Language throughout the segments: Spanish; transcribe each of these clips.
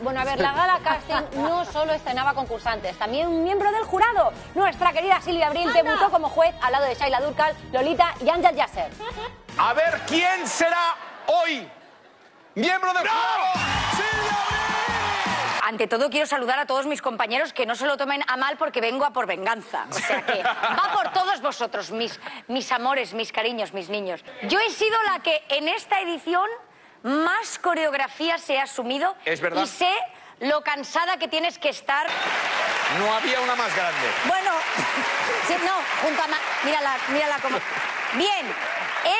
Bueno, a ver, la gala casting no solo estrenaba concursantes, también un miembro del jurado. Nuestra querida Silvia Abril debutó como juez al lado de Shaila Durkal, Lolita y Angel Yasser. A ver quién será hoy miembro del jurado. Ante todo, quiero saludar a todos mis compañeros, que no se lo tomen a mal porque vengo a por venganza. O sea que va por todos vosotros, mis amores, mis cariños, mis niños. Yo he sido la que en esta edición más coreografías he asumido. Es verdad. Y sé lo cansada que tienes que estar. No había una más grande. Bueno, sí, no, junto a... Mírala como... Bien,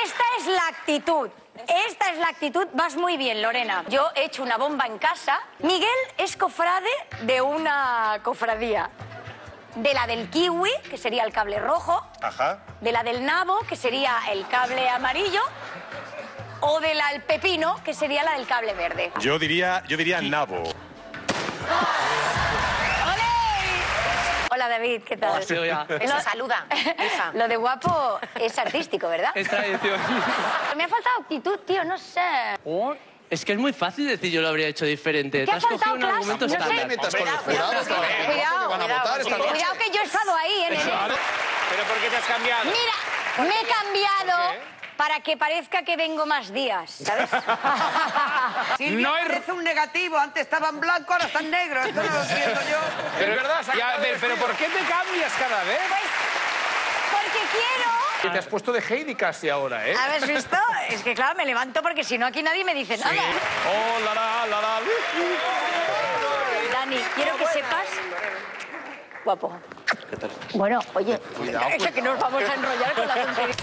esta es la actitud. Esta es la actitud, vas muy bien, Lorena. Yo he hecho una bomba en casa. Miguel es cofrade de una cofradía. De la del kiwi, que sería el cable rojo. Ajá. De la del nabo, que sería el cable amarillo. O de la del pepino, que sería la del cable verde. Yo diría nabo. Hola, David, ¿qué tal? Hola, eso, saluda, hija. Lo de guapo es artístico, ¿verdad? Es tradición. Me ha faltado actitud, tío, no sé. Oh, es que es muy fácil decir yo lo habría hecho diferente. ¿Te has faltado un argumento estándar? No sé. Cuidado que yo he estado ahí. ¿Pero por qué te has cambiado? Mira, me he cambiado para que parezca que vengo más días, ¿sabes? Silvia, no parece un negativo. Antes estaban blanco, ahora están negros. Esto no lo siento yo. Pero es verdad, ya, pero ¿por qué te cambias cada vez? Pues porque quiero... Te has puesto de Heidi casi ahora, ¿eh? ¿Habéis visto? Es que claro, me levanto porque si no aquí nadie me dice nada. Sí. Oh, la. Dani, quiero que sepas... Guapo. ¿Qué tal? Bueno, oye, cuidado. Que nos vamos a enrollar con la tontería.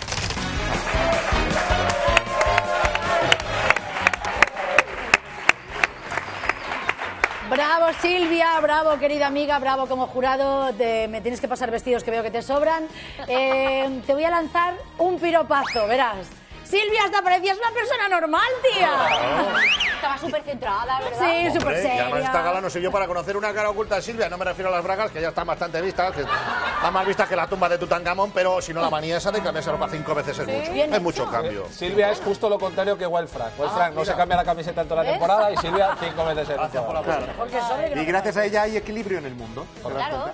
Bravo, Silvia, bravo, querida amiga, bravo como jurado. Me tienes que pasar vestidos que veo que te sobran. Te voy a lanzar un piropazo, verás. Silvia, hasta parecías una persona normal, tía. Claro. Estaba súper centrada, ¿verdad? Sí, súper seria. Y además esta gala no soy yo para conocer una cara oculta de Silvia. No me refiero a las bragas, que ya están bastante vistas. Están más vistas que la tumba de Tutankamón, pero si no, la manía esa de cambiarse ropa 5 veces es mucho. Bien es mucho cambio. Silvia es justo lo contrario que Wild Frank. Wild Frank no se cambia la camiseta en toda la temporada y Silvia 5 veces es mucho. Gracias por la y gracias a ella hay equilibrio en el mundo. Correcto. Claro.